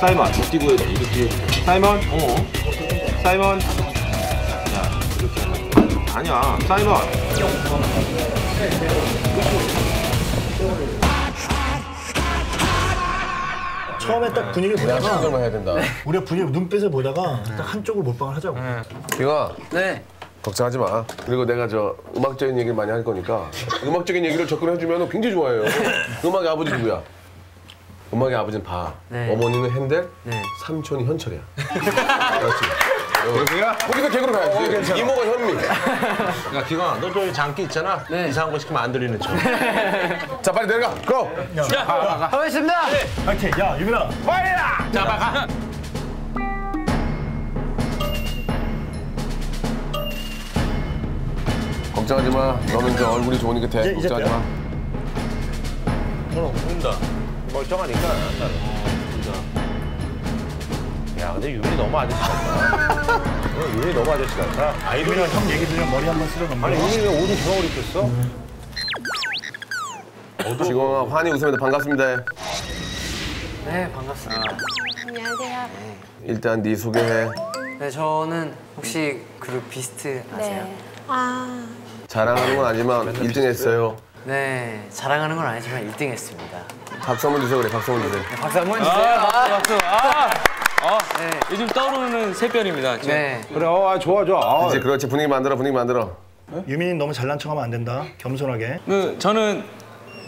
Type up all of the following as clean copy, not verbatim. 사이먼 못 뛰고 해야 돼. 이렇게 뛰어야 돼. 사이먼. 어. 사이먼. 야, 이렇게 하면 돼. 아니야. 사이먼. 처음에 딱 분위기를 보다가 해야 된다. 우리가 분위기 눈빛을 보다가 딱 한쪽을 몰빵을 하자고. 이거. 네. 걱정하지 마. 그리고 내가 저 음악적인 얘기를 많이 할 거니까 음악적인 얘기를 접근해주면 굉장히 좋아해요. 음악의 아버지 누구야? 음악의 아버지는 바. 네. 어머니는 핸델. 네. 삼촌이 현철이야. 그렇지. 개그야? 거기서 개그로 가야지. 이모가 현미. 야, 기광, 너 저 장기 있잖아. 네. 이상한 거 시키면 안 들리는 척. 자, 빨리 내려가. 고! 자, 가보겠습니다. 오케이. 야, 유빈아. 빨리 가! 자, 빨리 가. 걱정하지 마. 너는 이제 얼굴이 좋으니까 돼. 걱정하지 마. 너는 웃는다. 멀쩡하니까. 진짜. 야, 근데 유빈이 너무 아저씨 같다. 유빈이 너무 아저씨 같다. 아이들이랑 형 얘기 들으면 머리 한번 쓰려 넘어. 아니, 유빈이 왜 오줌 주렁을 입혔어? 지금 환희 웃으면서 반갑습니다. 네, 반갑습니다. 안녕하세요. 일단 네 소개해. 네, 저는 혹시 그룹 비스트 아세요? 네. 아... 자랑하는 건 아니지만 1등 했어요. 네, 자랑하는 건 아니지만 1등 했습니다. 박수 한번 주세요. 그래, 박수 한번 주세요. 네, 박수 한번 주세요. 박수. 네. 요즘 떠오르는 새별입니다. 네. 그래, 좋아, 좋아. 그렇지, 그렇지. 분위기 만들어, 분위기 만들어. 네? 유민이 너무 잘난 척하면 안 된다. 겸손하게. 저는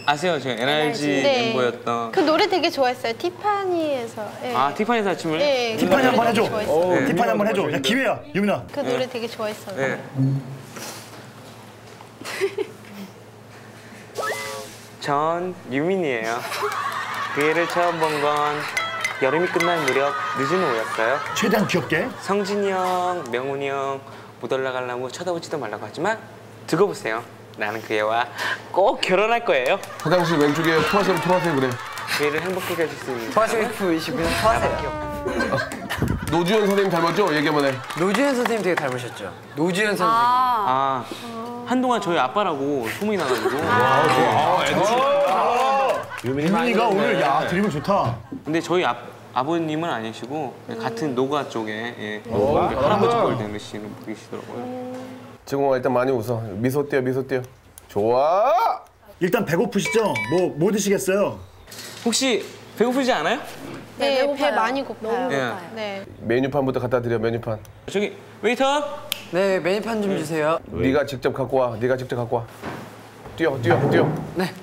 아세요? 제가 NRG 멤버였던. 그 노래 되게 좋아했어요. 티파니에서. 네. 아, 티파니에서 아침을? 네. 티파니 한번 해줘. 네. 티파니 한번 해줘. 야, 기회야, 유민아. 그 노래 되게 좋아했어요. 네. 전 유민이에요. 그애를 처음 본 건 여름이 끝날 무렵 늦은 오후였어요. 최대한 귀엽게. 성진이 형, 명훈이 형 못 올라가려고 쳐다보지도 말라고 하지만 두고 보세요. 나는 그 애와 꼭 결혼할 거예요. 화장실 왼쪽에 포화샘 토하세요. 그래. 그 애를 행복하게 해줄 수 있는 포화샘 F20은 토하세요. 노주현 선생님 닮았죠? 얘기 한번 해. 노주현 선생님 되게 닮으셨죠? 노주현 선생님. 한동안 저희 아빠라고 소문이 나가지고. 유민이가 오늘 야 드리블 좋다. 근데 저희 아버님은 아니시고 같은 노가 쪽에 할아버지 뻘 되시는 분이시더라고요. 지공아, 일단 많이 웃어. 미소 띄어, 미소 띄어. 좋아. 일단 배고프시죠? 뭐 드시겠어요? 혹시 배고프지 않아요? 네, 배고파요. 배 많이 고파요. 네. 메뉴판부터 갖다 드려, 메뉴판. 저기, 웨이터! 네, 메뉴판 좀 주세요. 네가 직접 갖고 와, 네가 직접 갖고 와. 뛰어, 뛰어, 뛰어. 네.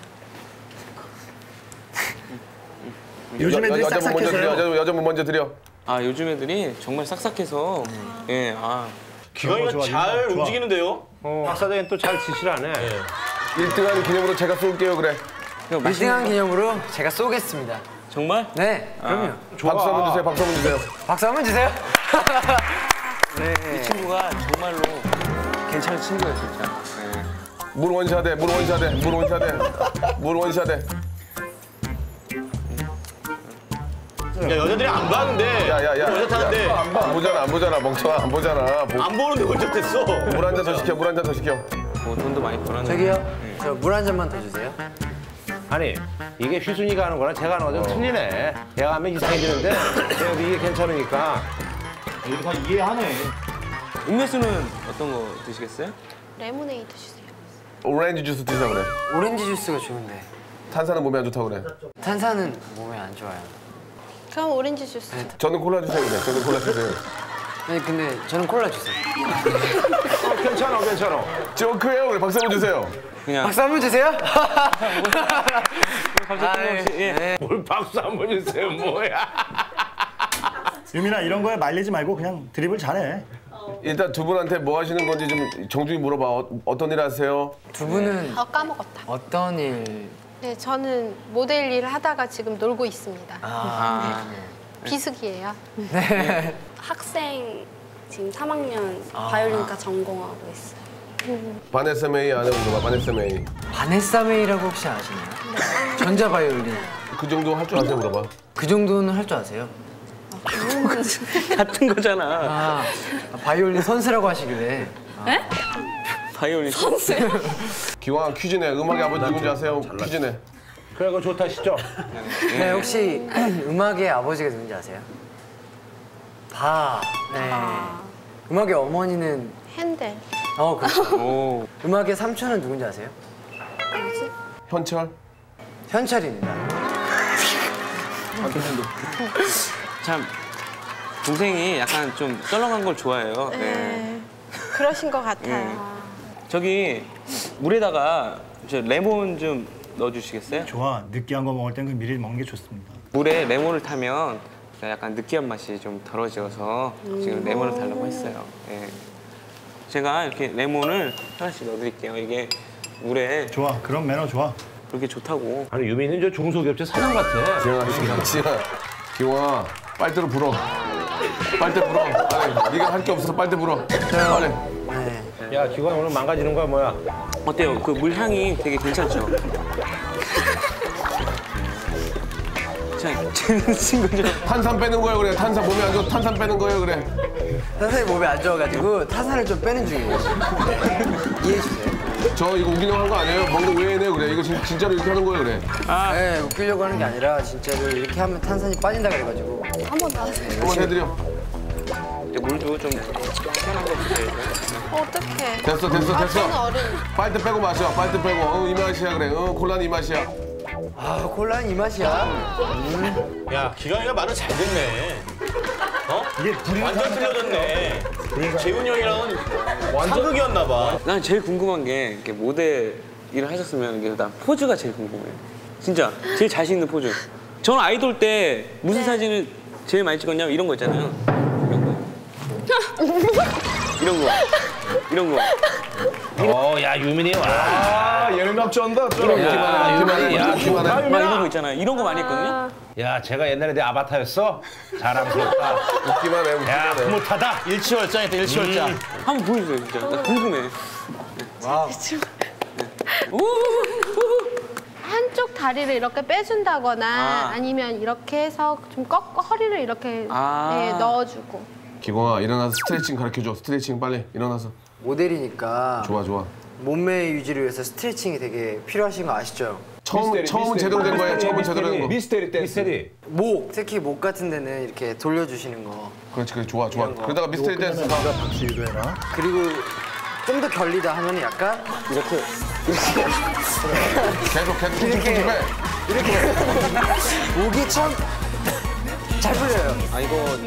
요즘 애들이 싹싹해서요? 여자분 먼저 드려. 아, 요즘 애들이 정말 싹싹해서. 예, 기광이가 잘 움직이는데요? 박사장님 또 잘 지시를 안 해. 1등한 기념으로 제가 쏠게요, 그래. 1등한 기념으로 제가 쏘겠습니다. 정말? 네, 그럼요. 박수 한번 주세요, 박수 한번 주세요. 박수 한번 주세요. 네. 이 친구가 정말로 괜찮은 친구예요, 진짜. 네. 물 원샷해, 물 원샷해, 물 원샷해, 물 원샷해. 야, 여자들이 안 봤는데. 야야야. 원샷하는데. 안 보잖아, 안 보잖아, 멍청아, 안 보잖아. 안 보는데 원샷했어. 물 한 잔 더 시켜, 물 한 잔 더 시켜. 돈도 많이 벌었네. 저기요, 저 물 한 잔만 더 주세요. 아니, 이게 휘순이가 하는 거랑 제가 하는 거랑 좀 틀리네. 내가 하면 이상해지는데 내가 이게 괜찮으니까. 이거 다 이해하네. 음료수는 어떤 거 드시겠어요? 레모네이드 주세요. 오렌지 주스 드시라고 그래. 오렌지 주스가 좋은데. 탄산은 몸에 안 좋다고 그래. 탄산은 몸에 안 좋아요. 그럼 오렌지 주스. 네. 저는 콜라 주세요 그래. 저는 콜라 주세요. 아니, 근데 저는 콜라 주세요. 괜찮아, 괜찮아. 조크예요. 우리 박수 한번 주세요. 그냥. 박수 한번 주세요? 뭘 박수 한번 주세요, 뭐야. 유민아, 이런 거에 말리지 말고 그냥 드리블 잘해. 일단 두 분한테 뭐 하시는 건지 좀 정중히 물어봐. 어떤 일 하세요? 두 분은? 까먹었다. 어떤 일? 네, 저는 모델 일을 하다가 지금 놀고 있습니다. 네. 비숙이에요. 네. 학생 지금 3학년 바이올린과 전공하고 있어요. 바네사 메이 아는 거 봐, 바네사 메이. 바네사 메이라고 혹시 아시나요? 네. 전자 바이올린. 그 정도 할 줄 아세요, 물어봐. 그 정도는 할 줄 아세요? 같은 거잖아. 바이올린 선수라고 하시길래. 네? 바이올린 선수. 기왕 퀴즈네. 음악의 아버지 누군지 아세요? 퀴즈네. 그래가 좋다시죠? 네, 혹시 음악의 아버지가 누군지 아세요? 바. 네. 아. 음악의 어머니는? 핸델. 어, 그렇죠. 오. 음악의 삼촌은 누군지 아세요? 뭐지? 현철? 현철입니다. 참, 동생이 약간 좀 썰렁한 걸 좋아해요. 네. 그러신 것 같아요. 저기, 물에다가 저 레몬 좀 넣어주시겠어요? 좋아. 느끼한 거 먹을 땐 그 미리 먹는 게 좋습니다. 물에 레몬을 타면 약간 느끼한 맛이 좀 덜어져서 지금 레몬을 달라고 했어요. 네. 제가 이렇게 레몬을 하나씩 넣어드릴게요. 이게 물에. 좋아. 그런 매너 좋아. 그렇게 좋다고. 아니, 유민은 저 중소기업체 사장 같아. 지혜야, 기호아, 빨대로 불어. 빨대 불어. 아니, 네가 할 게 없어서 빨대 불어. 자, 빨리. 네. 야, 기호아 오늘 망가지는 거야, 뭐야? 어때요? 그 물 향이 되게 괜찮죠? 자, 재밌는 친구들. 탄산 빼는 거야, 그래. 탄산 몸에 안 좋아. 탄산 빼는 거야, 그래. 탄산이 몸에 안 좋아가지고 탄산을 좀 빼는 중이에요. 이해해주세요. 저 이거 웃기려고 하는 거 아니에요? 뭔가 왜이네 그래. 이거 진짜로 이렇게 하는 거예요 그래. 아, 네, 웃기려고 하는 게 아니라 진짜로 이렇게 하면 탄산이 빠진다 그래가지고. 한 번 더 하세요. 한 번 해드려. 이제 물도 좀 시원한 거 주세요. 어떡해. 됐어. 저는 어른. 빨대 빼고 마셔. 빨대 빼고. 이 맛이야 그래. 콜라는 이 맛이야. 아, 콜라는 이 맛이야. 야, 기광이가 말을 잘 듣네. 어? 이게 불이 완전 틀려졌네. 재훈이 형이랑은 상극이었나 봐. 난 제일 궁금한 게 이렇게 모델 일을 하셨으면 이게 난 포즈가 제일 궁금해. 진짜 제일 자신 있는 포즈. 저는 아이돌 때 무슨 사진을 제일 많이 찍었냐면 이런 거 있잖아요. 이런 거. 야, 유민이 와. 예능 합주한다. 기만해. 이런 거 있잖아요. 이런 거 많이 했거든요. 야, 제가 옛날에 내 아바타였어? 자랑스럽다. 웃기만 해, 웃기만 해. 야, 못하다. 일치월장이다, 일치월장. 한번 보여주세요, 진짜. 나 궁금해. 와우. 한쪽 다리를 이렇게 빼준다거나 아니면 이렇게 해서 좀 꺾고 허리를 이렇게 넣어주고. 기광아, 일어나서 스트레칭 가르쳐줘. 스트레칭 빨리, 일어나서. 모델이니까. 좋아. 몸매 유지를 위해서 스트레칭이 되게 필요하신 거 아시죠? 처음은 제대로 된 거예요. 미스테리 댄스. 미스테리. 목, 특히 목 같은 데는 이렇게 돌려주시는 거. 그렇지, 좋아. 그러다가 미스테리 댄스. 그리고 좀 더 결리다 하면 약간 이렇게. 계속 이렇게. 목이 참 잘 풀려요. 아, 이거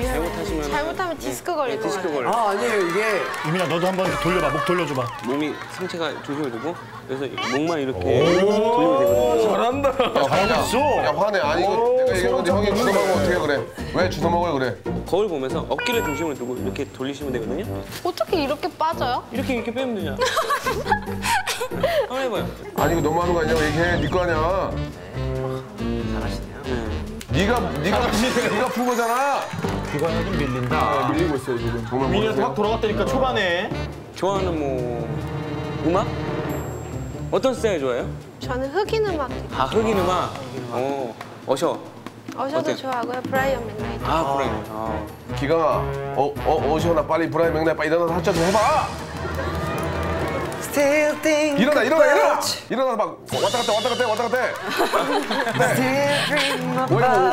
잘못하면 디스크 걸릴 것 같아요. 아, 아니에요, 이게. 유민아, 너도 한번 돌려봐. 목 돌려줘봐. 몸이 상체가 조심을 두고 그래서 목만 이렇게 돌리면 되거든요. 잘한다. 잘하고 있어. 야, 화내. 아니, 이거 내가 얘기했는데 형이 주워 먹으면 어떻게 그래? 왜 주워 먹어요, 그래? 거울 보면서 어깨를 중심으로 두고 이렇게 돌리시면 되거든요. 어떻게 이렇게 빠져요? 이렇게 빼면 되냐? 한번 해봐요. 아니, 이거 너무 하는 거 아니야? 얘기해. 네 거 아니야. 잘하시네요. 네가 푼 거잖아. 기관이 좀 밀린다. 밀리고 있어요 지금. 정말 밀려서 확 돌아갔다니까 초반에. 좋아하는 음악? 어떤 스타일 좋아해요? 저는 흑인 음악. 아, 흑인 음악. 어셔. 어셔도 좋아하고요. 브라이언 맥나이트. 아, 브라이언. 기광아, 어셔나 빨리 브라이언 맥나이트 빨리 일어나서 합주 좀 해봐. 일어나 막 왔다 갔다 해.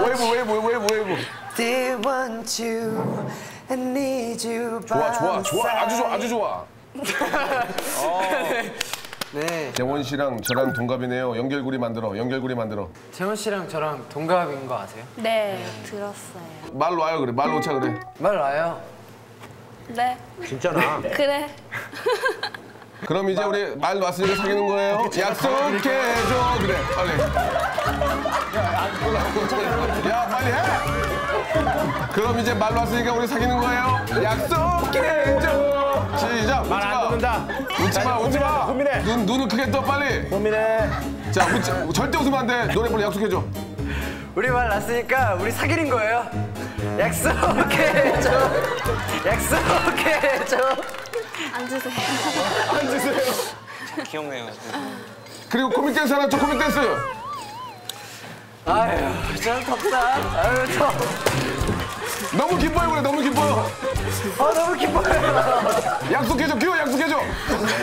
웨이브. 좋아. 아주 좋아. 네. 재원 씨랑 저랑 동갑이네요. 연결고리 만들어. 재원 씨랑 저랑 동갑인 거 아세요? 네, 들었어요. 말로 와요 그래. 말로 오차 그래. 말로 와요. 네. 진짜나? 그래. 그럼 이제 우리 말 왔으니까 사귀는 거예요? 약속해줘! 그래, 빨리. 야, 빨리 해! 그럼 이제 말 왔으니까 우리 사귀는 거예요? 약속해줘! 시작! 말 안 듣는다! 웃지 마! 고민해! 눈을 크게 떠, 빨리! 고민해! 자, 절대 웃으면 안 돼! 노래 불러, 약속해줘! 우리 말 났으니까 우리 사귀는 거예요? 약속해줘! 앉으세요. 귀엽네요. 그리고 코믹 댄스 하나 줘, 코믹 댄스. 아유, 참 덥다. 너무 기뻐요, 그래, 너무 기뻐요. 너무 기뻐요. 약속해줘, 귀여워, 약속해줘.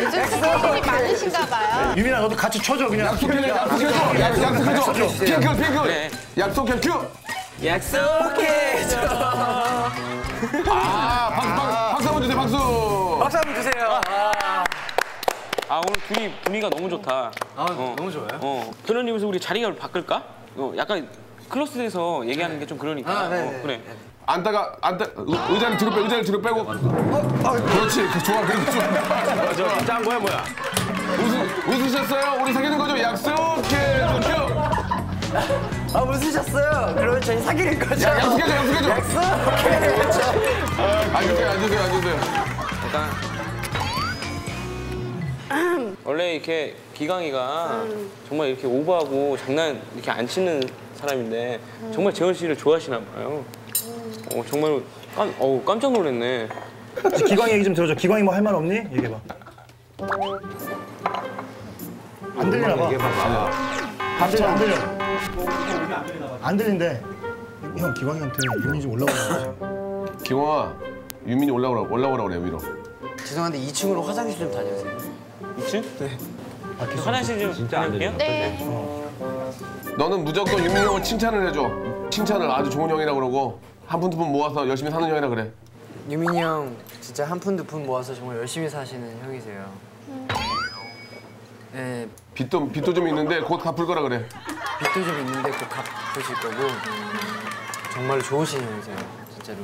요즘 스케줄이 많으시네요. 친가 봐요. 유민아 너도 같이 쳐줘 그냥. 약속해, 약속해, 약속해. 큐, 큐, 약속해, 큐. 약속해 줘. 아, 박수 한번 주세요, 박수. 박수 한번 주세요. 아, 오늘 둘이 분위기가 너무 좋다. 아, 너무 좋아요? 그러면서 우리 자리를 바꿀까? 약간 클로스에서 얘기하는 게 좀 그러니까. 그래. 앉다가 의자를 뒤로 빼고 그렇지. 좋아. 그래도 좋아. 짠 거야 뭐야. 웃으셨어요? 우리 사귀는 거죠? 약속해. 아, 웃으셨어요? 그러면 저희 사귀는 거죠? 약속해줘, 약속해줘. 약속해줘. 앉으세요, 앉으세요, 앉으세요. 일단 원래 이렇게 기강이가 정말 이렇게 오버하고 장난 이렇게 안 치는 사람인데 정말 재원 씨를 좋아하시나 봐요. 정말 깜짝 놀랐네. 기광이 얘기 좀 들어줘. 기광이 뭐 할 말 없니? 얘기해봐. 안 들리나 봐. 갑자기 안 들려. 안 들린대. 형, 기광이한테 유민이 좀 올라오라고. 기광아, 유민이 올라오라고 그래, 위로. 죄송한데 2층으로 화장실 좀 다녀오세요. 2층? 네. 화장실 좀 진짜 안 들려. 네. 너는 무조건 유민이 형을 칭찬을 해줘. 칭찬을 아주 좋은 형이라고 그러고. 한 푼 두 푼 모아서 열심히 사는 형이라 그래. 유민이 형 진짜 한 푼 두 푼 모아서 정말 열심히 사시는 형이세요. 네. 빚도 좀 있는데 곧 갚을 거라 그래. 빚도 좀 있는데 곧 갚으실 거고. 정말 좋으신 형이세요, 진짜로.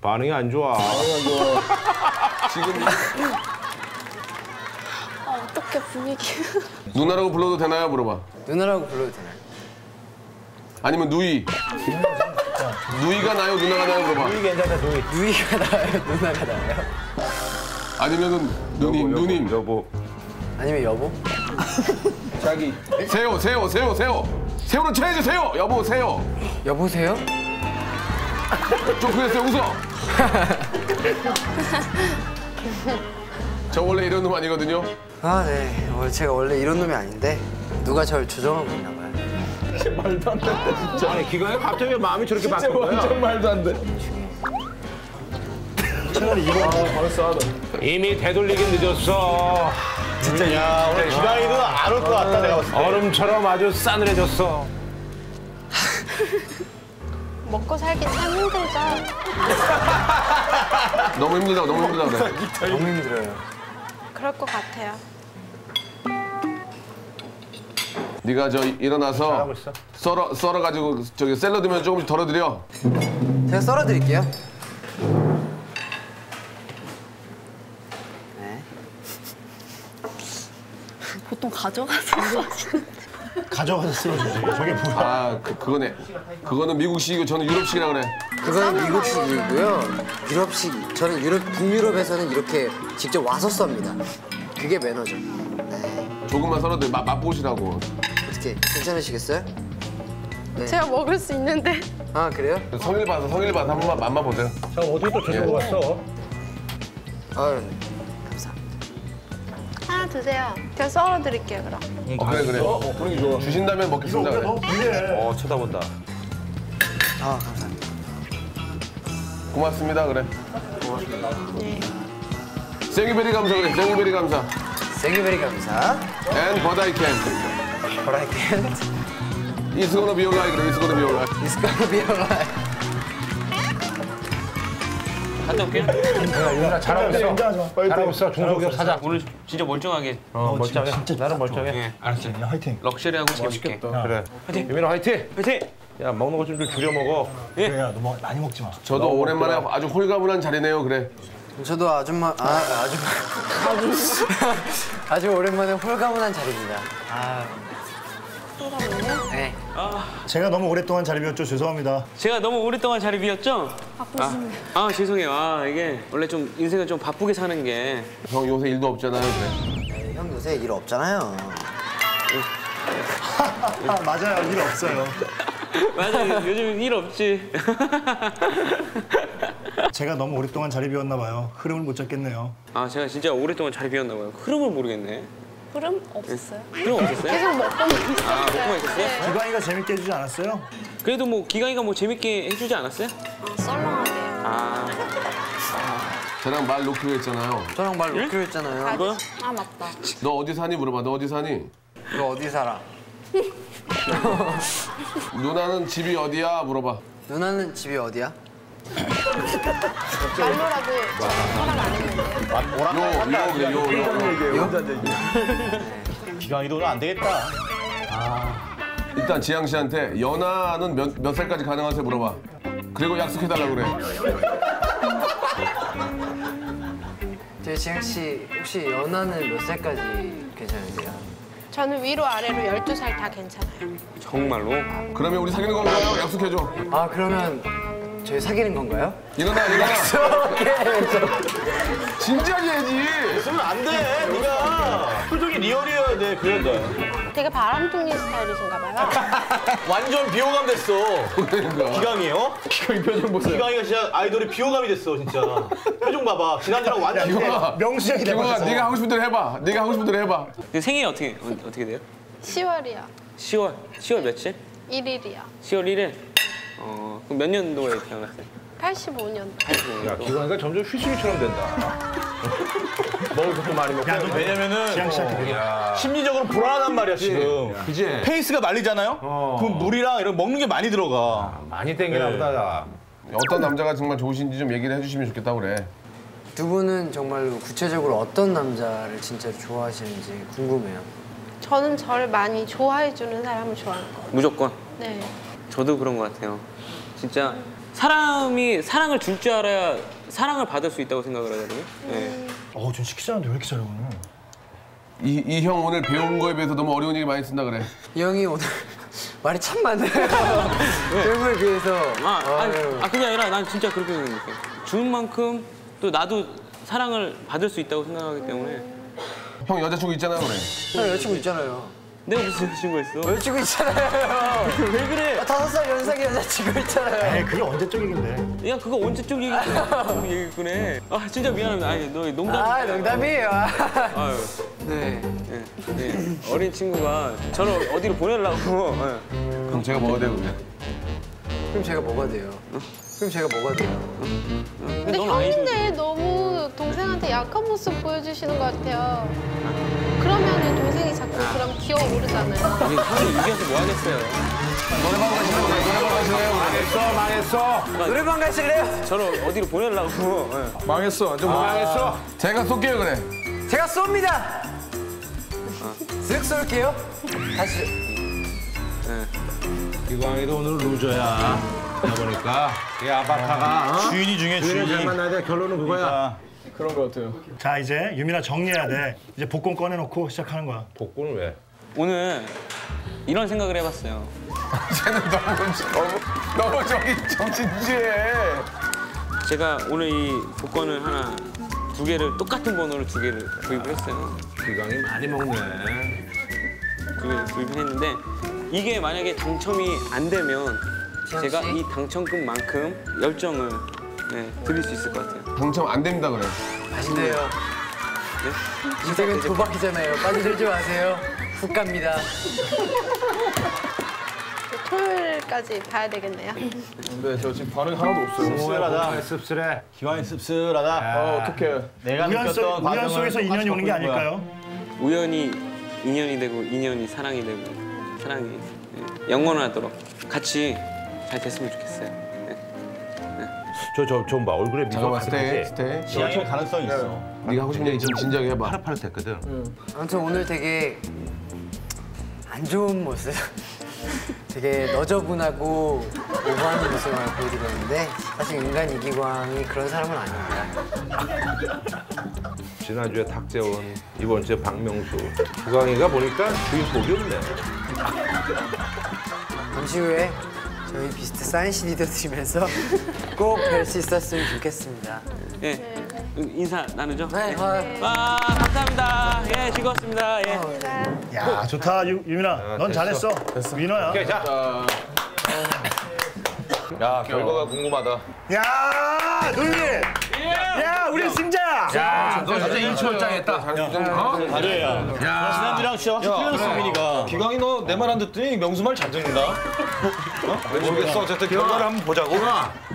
반응이 안 좋아. 지금. 아, 어떻게 분위기. 누나라고 불러도 되나요? 물어봐. 누나라고 불러도 되나요? 아니면 누이. 누이가 나요? 누나가 나요? 물어봐. 누이 괜찮다, 누이. 누이가 나요? 누나가 나요? 아니면은 누님, 여보, 누님. 여보. 아니면 여보? 자기. 새우는 쳐야지, 새우! 여보, 새우. 여보세요? 좀 그랬어요, 웃어. 저 원래 이런 놈 아니거든요? 아, 네. 제가 원래 이런 놈이 아닌데 누가 저를 조정하고 있나 봐요. 말도 안 돼, 진짜. 아니, 기광이 갑자기 마음이 저렇게 바뀐 거야? 진짜 완전 말도 안 돼. 채널이 이거 벌써 이미 되돌리긴 늦었어. 진짜 야, 오늘 기광이도 안 올 것 같다, 내가 봤을 때. 얼음처럼 아주 싸늘해졌어. 먹고 살기 참 힘들죠. 너무 힘들다고 그래. 너무 힘들어요. 그럴 것 같아요. 네가 저 일어나서 썰어가지고 저기 샐러드면 조금씩 덜어드려. 제가 썰어드릴게요. 네. 보통 가져가서 써주는데. 가져가서 쓰러지지. 저게 뭐야? 아, 그거는 미국식이고 저는 유럽식이라 그래. 그거는 미국식이고요. 유럽식. 저는 북유럽에서는 이렇게 직접 와서 썹니다. 그게 매너죠. 네. 조금만 썰어도 맛보시라고. 어떻게 괜찮으시겠어요? 네. 제가 먹을 수 있는데. 아, 그래요? 성일 봐서 한 번만 맛보세요. 자, 어디 또 저녁 왔어? 아, 감사합니다. 하나 드세요. 제가 썰어 드릴게요, 그럼. 그래. 그런 게 좋아. 주신다면 먹겠습니다. 그래. 쳐다본다. 아, 감사합니다. 고맙습니다, 그래. 고맙습니다. 네. 생유베리 감사 그래. 생유베리 감사. And but I can. But I can't. It's gonna be alright. 갔다 올게. 유나 잘하고 있어. 잘하고 있어. 중소기업 사자. 오늘 진짜 멀쩡하게. 멀쩡해. 진짜 나름 멀쩡해. 예, 알았지. 화이팅. 럭셔리하고 재밌게. 그래. 화이팅. 유민아 화이팅. 화이팅. 야, 먹는 거 좀 줄여 먹어. 예. 야, 너 많이 먹지 마. 저도 오랜만에 아주 홀가분한 자리네요. 그래. 저도 아주 오랜만에 홀가분한 자리입니다. 아. 네. 제가 너무 오랫동안 자립이었죠. 죄송합니다. 제가 너무 오랫동안 자립이었죠? 바쁘십니다. 아, 죄송해요. 아, 이게 원래 좀 인생을 좀 바쁘게 사는 게. 형 요새 일도 없잖아요. 그래. 네, 형 요새 일 없잖아요. 맞아요. 일 없어요. 맞아요. 요즘 일 없지. 제가 너무 오랫동안 자립이었나 봐요. 흐름을 못 잡겠네요. 아, 제가 진짜 오랫동안 자립이었나 봐요. 흐름을 모르겠네. 흐름 없었어요. 흐름 없었어요? 계속 먹고만 있었어요. 아, 먹고만 있었어요? 네. 기광이가 재밌게 해주지 않았어요? 그래도 뭐 기광이가 재밌게 해주지 않았어요? 썰렁하네요. 아. 저랑 말 놓기로 했잖아요. 저랑 말 놓기로 했잖아요. 이거? 아, 맞다. 너 어디 사니? 물어봐. 너 어디 사니? 너 어디 살아? 누나는 집이 어디야? 물어봐. 누나는 집이 어디야? 말로라도 전화를 안 했는데. 요. 기광이도 오늘 안 되겠다. 아. 일단 지향 씨한테 연하는 몇 살까지 가능하세요? 물어봐. 그리고 약속해달라고 그래. 저 지향 씨 혹시 연하는 몇 살까지 괜찮으세요? 저는 위로 아래로 12살 다 괜찮아요. 정말로? 그러면 우리 사귀는 건가요? 약속해줘. 아 그러면 저희 사귀는 건가요? 일어나 일어나. 진작에 해야지. 있으면 안 돼. 네가 표정이 리얼이어야 돼. 그런다. 되게 바람둥이 스타일이신가 봐요. 완전 비호감 됐어. 기광이에요? 기광이 표정 보세요. 기광이가 진짜 아이돌이 비호감이 됐어 진짜. 표정 봐봐. 지난주랑 완전. 기광아, 명수 형이 되고 있어. 네가 하고 싶은 대로 해봐. 네가 하고 싶은 대로 해봐. 생일이 어떻게 돼요? 10월이요. 10월? 10월 며칠? 1일이요. 10월 1일? 어, 그럼 몇 년도에 태어났어요? 85년. 85년. 야, 기광이가 점점 휘슬이처럼 된다. 먹을 것도 많이 먹고. 야, 너 왜냐면은 심리적으로 불안하단 말이야, 지금. 그치? 페이스가 말리잖아요? 그럼 물이랑 이런 먹는 게 많이 들어가. 아, 많이 땡기나 보다. 네. 어떤 남자가 정말 좋으신지 좀 얘기를 해주시면 좋겠다고 그래. 두 분은 정말로 구체적으로 어떤 남자를 진짜 좋아하시는지 궁금해요. 저는 저를 많이 좋아해주는 사람을 좋아하는 거. 무조건? 네. 저도 그런 것 같아요. 진짜 사람이 사랑을 줄 줄 알아야 사랑을 받을 수 있다고 생각을 하거든요. 네. 어우, 좀 시키지 않는데 왜 이렇게 잘해 오늘? 이 형 오늘 배운 거에 비해서 너무 어려운 얘기 많이 쓴다 그래. 이 형이 오늘 말이 참 많네요. 배움에 비해서. 아니, 그게 아니라 난 진짜 그렇게 생각해. 준 만큼 또 나도 사랑을 받을 수 있다고 생각하기 때문에. 형 여자친구 있잖아 그래. 형 여자친구 있잖아요. 내가 무슨 여자친구 있어? 여자친구 있잖아요. 왜 그래? 5살 연상의 여자친구 있잖아요. 에이, 그게 언제적 얘긴데? 야, 그거 언제적 얘기구네. 아, 진짜 미안합니다. 아니, 너 농담이야. 아, 농담이에요. 아유. 네. 어린 친구가 저를 어디로 보내려고. 네. 그럼 제가 뭐가 되고 그냥? 그럼 제가 뭐가 돼요? 응? 그럼 제가 뭐가 돼요? 응? 근데 형인데 너무 동생한테 약한 모습 보여주시는 것 같아요. 그러면은 동생이 자꾸 그럼 기어오르잖아요. 아니, 형이 이겨서 뭐 하겠어요. 노래방 가실래요? 노래방 가실래요? 망했어. 노래방 가실래요? 저를 어디로 보내려고. 네. 망했어. 완전 망했어. 제가 쏠게요, 그래. 제가 쏩니다. 쓱 쏠게요. 다시. 이광이도 오늘 루저야. 보니까 이 아바타가 주인이 중에 주인이 잘 만나야 돼. 결론은 그거야. 그런 거 같아요. 자 이제 유민아 정리해야 돼. 이제 복권 꺼내놓고 시작하는 거야. 복권을 왜? 오늘 이런 생각을 해봤어요. 쟤는 너무 정신지해. 제가 오늘 이 복권을 하나, 두 개를 똑같은 번호로 두 개를 구입을 했어요. 기광이 많이 먹네. 구입을 했는데 이게 만약에 당첨이 안 되면 제가 이 당첨금만큼 열정을 드릴 수 있을 것 같아요. 당첨 안 됩니다 그래요. 아쉽네요. 네? 인생은 도박이잖아요. 빠져들지 마세요. 훅 갑니다. 토요일까지 봐야 되겠네요. 근데 저 지금 반응이 하나도 없어요. 씁쓸하다. 씁쓸해. 기왕이 씁쓸하다. 어떡해. 내가 느꼈던 우연 속에서 인연이 오는 게 아닐까요? 우연히 인연이 되고 인연이 사랑이 되고 사랑이 영원하도록 같이 잘 됐으면 좋겠어요. 네. 네. 저 봐. 얼굴에 미소가 가득해. 지향이 가능성이 있어. 네가 하고 싶은 얘기 좀 진지하게 해봐. 파릇파릇 됐거든. 아무튼 오늘 되게 안 좋은 모습. 되게 너저분하고 오버하는 모습을 보여드리고 있는데 사실 인간 이기광이 그런 사람은 아닙니다. 지난주에 탁재원, 이번 주에 박명수. 기광이가 보니까 주인 복이 없네. 잠시 후에 저희 비스트 사인 CD도 드리면서 꼭 뵐 수 있었으면 좋겠습니다. 예, 인사 나누죠? 네. 와, 감사합니다. 예, 즐거웠습니다. 예. 야, 좋다, 유민아. 넌 잘했어. 됐어. 민호야. 오케이, 자. 야, 결과가 궁금하다. 야, 놀림! 야, 우리 승자야. 야, 너 진짜 1초짜리 했다. 다려야. 야, 지난주랑 진짜 확실히 틀렸어, 민이가. 기광이 너 내 말 안 듣더니 명수 말 잘 듣는다. 모르겠어. 어쨌든 결과를 한번 보자고.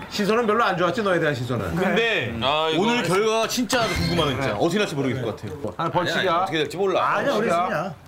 시선은 별로 안 좋았지, 너에 대한 시선은. 근데 오늘 결과가 진짜 궁금하네. 어떻게 날지 모르겠을 것 같아요. 벌칙이야. 어떻게 될지 몰라. 아니야, 우리 승이야.